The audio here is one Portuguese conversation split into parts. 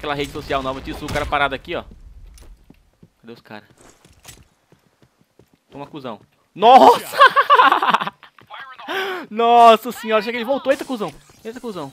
Aquela rede social nova, tio, o cara parado aqui, ó. Cadê os caras? Toma, cuzão. Nossa! Nossa senhora, chega, ele voltou. Eita, cuzão. Eita, cuzão.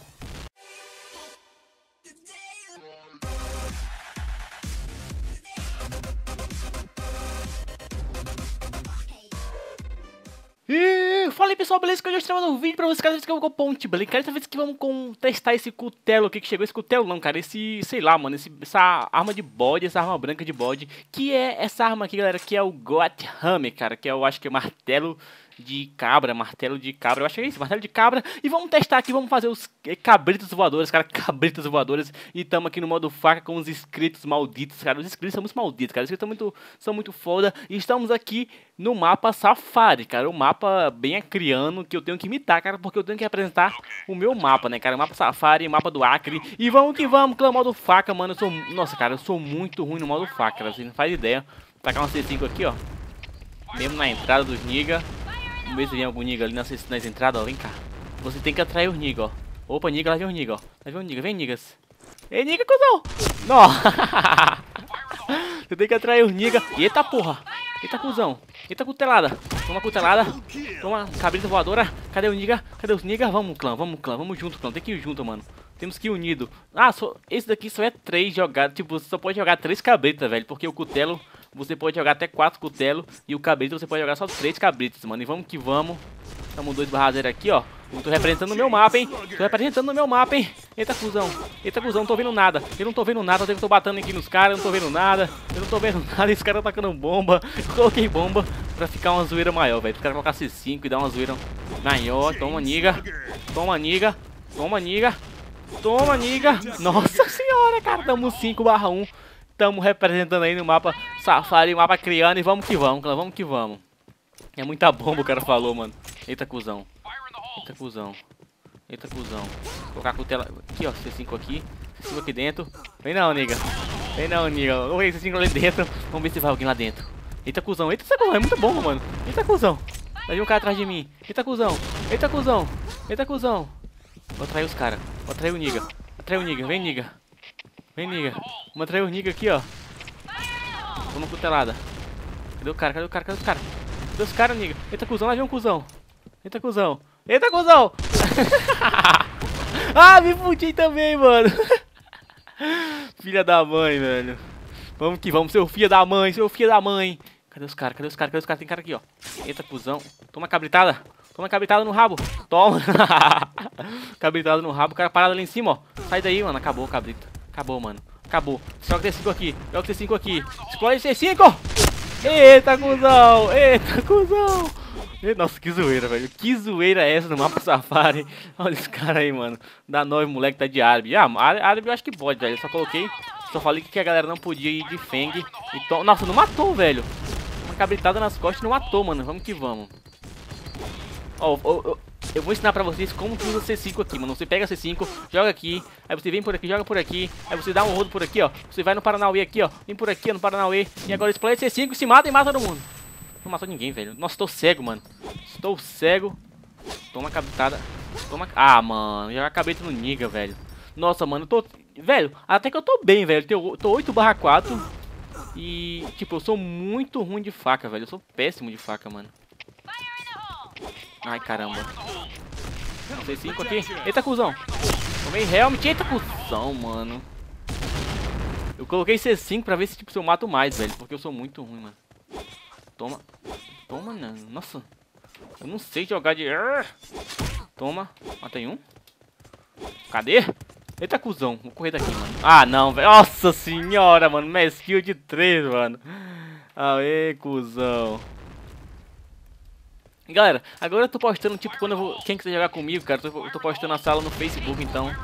Fala aí, pessoal, beleza? Que hoje eu estou trazendo um vídeo pra vocês, cara, que eu vou com o Point Blank. Cara, dessa vez que vamos testar esse cutelo aqui que chegou. Esse cutelo não, cara, esse, sei lá, mano, essa arma de bode, essa arma branca de bode, que é essa arma aqui, galera, que é o Got Hammer, cara, que é, eu acho que é martelo de cabra, eu acho que é isso, martelo de cabra. E vamos testar aqui, vamos fazer os cabritos voadores, cara, cabritos voadores. E estamos aqui no modo faca com os inscritos malditos, cara, os inscritos são muito malditos, cara, os inscritos são muito foda. E estamos aqui no mapa Safari, cara, o mapa bem acriano que eu tenho que imitar, cara, porque eu tenho que representar o meu mapa, né, cara, o mapa Safari, mapa do Acre. E vamos que vamos, clã, modo faca, mano, eu sou, nossa, cara, eu sou muito ruim no modo faca, cara, vocês não fazem ideia. Vou tacar um C5 aqui, ó, mesmo na entrada dos nigga. Vamos ver se vem algum nigga ali nas entradas, ó. Vem cá. Você tem que atrair os nigga, ó. Opa, nigga, lá vem os nigga, ó. Lá vem os nigga, vem niggas. Ei, nigga, cuzão! Não! Você tem que atrair os nigga. Eita, porra! Eita, cuzão! Eita, cutelada! Toma, cutelada! Toma, cabrita voadora! Cadê o nigga? Cadê os nigga? Vamos, clã, vamos, clã. Vamos junto, clã. Tem que ir junto, mano. Temos que ir unido. Ah, esse daqui só é 3 jogados. Tipo, você só pode jogar 3 cabritas, velho. Porque o cutelo... você pode jogar até 4 cutelos. E o cabrito você pode jogar só 3 cabritos, mano. E vamos que vamos. Estamos 2/0 aqui, ó. Eu tô representando o meu mapa, hein. Tô representando o meu mapa, hein. Eita, cuzão. Eita, cuzão. Não tô vendo nada. Eu não tô vendo nada. Eu tô batendo aqui nos caras. Eu não tô vendo nada. Eu não tô vendo nada. Esse cara tá tacando bomba. Eu coloquei bomba pra ficar uma zoeira maior, velho. Os caras colocar C5 e dar uma zoeira maior. Toma, niga. Toma, niga. Toma, niga. Toma, niga. Nossa senhora, cara. Tamo 5/1. Estamos representando aí no mapa Safari, mapa acriano, e vamos que vamos, cara, vamos que vamos. É muita bomba, o cara falou, mano. Eita, cuzão. Eita, cuzão. Eita, cuzão. Vou colocar a cutela aqui, ó, C5 aqui. C5 aqui dentro. Vem não, nigga. Vem não, nigga. Oi, C5 ali dentro. Vamos ver se vai alguém lá dentro. Eita, cuzão. Eita, cuzão. É muita bomba, mano. Eita, cuzão. Vai vir um cara atrás de mim. Eita, cuzão. Eita, cuzão. Eita, cuzão. Vou atrair os caras. Vou atrair o nigga. Atrair o nigga. Vem, nigga. Vem, nigga. Vamos atrair o nigga aqui, ó. Toma cutelada. Cadê o cara? Cadê o cara? Cadê os caras? Cadê os caras, nigga? Eita, cuzão. Lá vem um cuzão. Eita, cuzão. Eita, cuzão. Ah, me fudi também, mano. Filha da mãe, velho. Vamos que vamos, seu filho da mãe. Seu filho da mãe. Cadê os caras? Cadê os caras? Cadê os caras? Tem cara aqui, ó. Eita, cuzão. Toma cabritada. Toma cabritada no rabo. Toma. Cabritada no rabo. O cara parado ali em cima, ó. Sai daí, mano. Acabou o cabrito. Acabou, mano. Acabou. Joga T5 aqui. Joga T5 aqui. Explode T5. Eita, cuzão. Eita, cuzão. Nossa, que zoeira, velho. Que zoeira é essa no mapa Safari? Olha esse cara aí, mano. Dá 9, moleque, tá de árabe. Ah, árabe eu acho que pode, velho. Eu só coloquei... só falei que a galera não podia ir de Feng. Então... nossa, não matou, velho. Uma cabritada nas costas não matou, mano. Vamos que vamos. Ó, eu vou ensinar pra vocês como que usa C5 aqui, mano. Você pega C5, joga aqui, aí você vem por aqui, joga por aqui, aí você dá um rodo por aqui, ó. Você vai no Paranauê aqui, ó. Vem por aqui, ó, no Paranauê. E agora explode C5 e se mata e mata todo mundo. Não matou ninguém, velho. Nossa, tô cego, mano. Estou cego. Toma cabritada. Toma... ah, mano. Já acabei de no niga, velho. Nossa, mano, eu tô... velho, até que eu tô bem, velho. Eu tô 8/4. E, tipo, eu sou muito ruim de faca, velho. Eu sou péssimo de faca, mano. Ai, caramba. C5 aqui. Eita, cuzão. Tomei realmente. Eita, cuzão, mano. Eu coloquei C5 pra ver se, tipo, se eu mato mais, velho. Porque eu sou muito ruim, mano. Toma. Toma, não. Nossa. Eu não sei jogar de... toma. Matei um. Cadê? Eita, cuzão. Vou correr daqui, mano. Ah, não, velho. Nossa senhora, mano. Mesquinho de 3, mano. Aê, cuzão. Galera, agora eu tô postando, tipo, quando eu vou... quem quiser jogar comigo, cara, eu tô postando a sala no Facebook, então...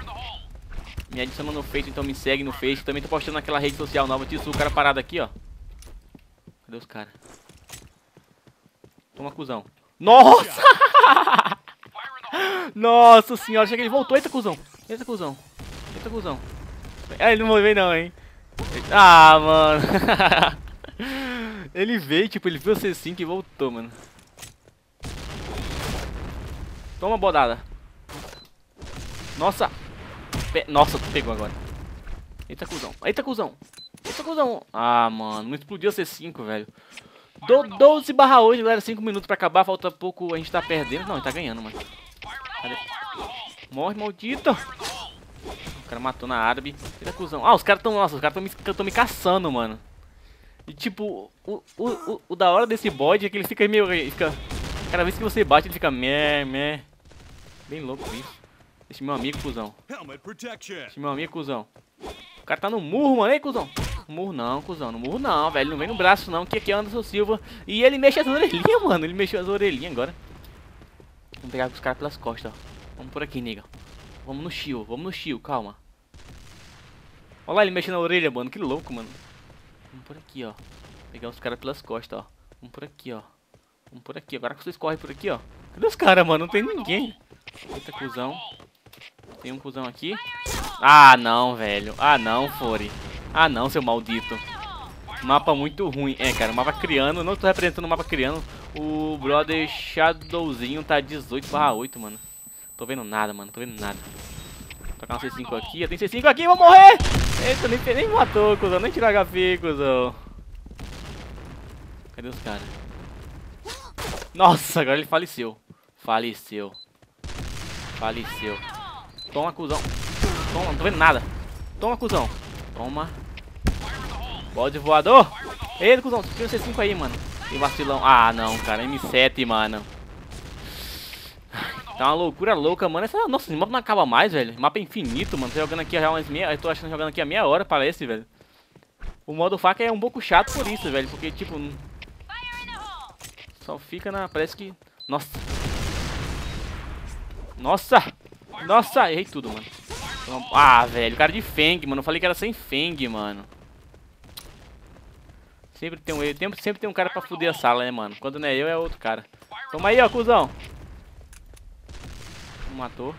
me adiciona no Facebook, então me segue no Facebook. Também tô postando naquela rede social nova, tio, o cara parado aqui, ó. Cadê os caras? Toma, cuzão. Nossa! Nossa senhora, chega, ele voltou. Eita, cuzão. Eita, cuzão. Eita, cuzão. Ah, ele não veio não, hein. Ah, mano. Ele veio, tipo, ele viu o C5 e voltou, mano. Toma, bodada. Nossa. Nossa, pegou agora. Eita, cuzão. Eita, cuzão. Eita, cuzão. Ah, mano. Não explodiu a C5, velho. 12/8, galera. 5 minutos pra acabar. Falta pouco. A gente tá perdendo. Não, a gente tá ganhando, mano. Cadê? Morre, maldito. O cara matou na árabe. Eita, cuzão. Ah, os caras tão... Nossa, os caras tão me caçando, mano. E, tipo, o da hora desse bode é que ele fica meio... Fica... Cada vez que você bate, ele fica meh. Bem louco isso. Esse meu amigo, cuzão. Esse meu amigo, cuzão. O cara tá no murro, mano. Ei, cuzão. No murro não, cuzão. No murro não, velho. Não vem no braço, não. Que aqui é Anderson Silva. E ele mexe as orelhinhas, mano. Ele mexeu as orelhinhas agora. Vamos pegar os caras pelas costas, ó. Vamos por aqui, nega. Vamos no shield. Vamos no shield. Calma. Olha lá ele mexendo a orelha, mano. Que louco, mano. Vamos por aqui, ó. Pegar os caras pelas costas, ó. Vamos por aqui, ó. Vamos por aqui. Agora que vocês correm por aqui, ó. Cadê os caras, mano? Não tem ninguém. Eita, cuzão. Tem um cuzão aqui. Ah, não, velho. Ah, não, Fore. Ah, não, seu maldito. Mapa muito ruim. É, cara, o mapa criando. Não tô representando o mapa criando. O brother Shadowzinho tá 18/8, mano. Tô vendo nada, mano. Tô vendo nada. Vou tocar um C5 aqui. Eu tenho C5 aqui. Vou morrer. Eita, nem matou, cuzão. Nem tirou HP, cuzão. Cadê os caras? Nossa, agora ele faleceu. Faleceu. Faleceu. Toma, cuzão. Toma, não tô vendo nada. Toma, cuzão. Toma. Bode voador. Ei, cuzão, tira o C5 aí, mano. E vacilão. Ah, não, cara. M7, mano. Tá uma loucura louca, mano. Essa... Nossa, esse mapa não acaba mais, velho. Mapa infinito, mano. Tô jogando aqui já umas meia... Eu tô achando jogando aqui a meia hora, parece, velho. O modo faca é um pouco chato por isso, velho. Porque, tipo... Só fica na... Parece que... Nossa. Nossa. Nossa, errei tudo, mano. Ah, velho, o cara de Fang, mano. Eu falei que era sem Fang, mano. Sempre tem um erro. Sempre tem um cara pra fuder a sala, né, mano? Quando não é eu, é outro cara. Toma aí, ó, cuzão. Não matou.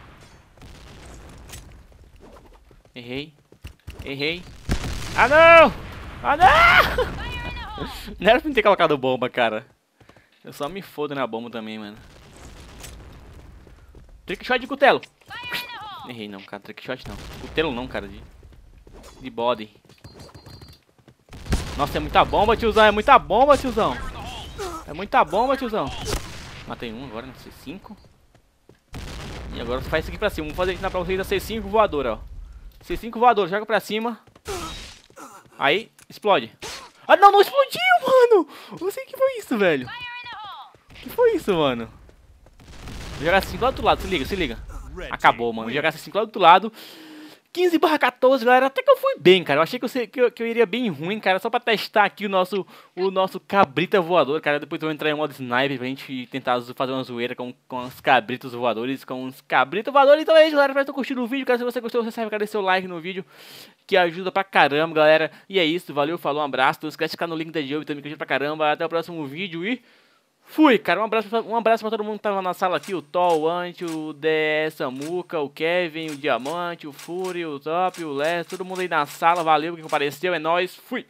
Errei. Errei. Ah, não! Ah, não! Não era pra me ter colocado bomba, cara. Eu só me fodo na bomba também, mano. Trickshot de cutelo. Errei não, cara. Trickshot não. Cutelo não, cara. De body. Nossa, é muita bomba, tiozão. É muita bomba, tiozão. É muita bomba, tiozão. Matei um agora, não sei. C5. E agora você faz isso aqui pra cima. Vamos fazer ensinar pra vocês a C5 voadora, ó. C5 voadora. Joga pra cima. Aí, explode. Ah, não. Não explodiu, mano. Não sei o que foi isso, velho. O que foi isso, mano? Vou jogar C5 lá do outro lado. Se liga, se liga. Acabou, mano. Vou jogar C5 lá do outro lado. 15/14, galera. Até que eu fui bem, cara. Eu achei que eu iria bem ruim, cara. Só pra testar aqui o nosso cabrita voador, cara. Depois eu vou entrar em modo sniper pra gente tentar fazer uma zoeira com os cabritos voadores. Com os cabritos voadores. Então é isso, galera. Espero que estão curtindo o vídeo. Cara, se você gostou, você sabe, cara, deixa seu like no vídeo. Que ajuda pra caramba, galera. E é isso. Valeu, falou, um abraço. Não esquece de ficar no link da Job também, que ajuda pra caramba. Até o próximo vídeo e... Fui, cara. Um abraço pra todo mundo que tava na sala aqui. O Thor, o Ant, o DS, Samuca, o Kevin, o Diamante, o Fury, o Top, o Les. Todo mundo aí na sala. Valeu que compareceu. É nóis. Fui.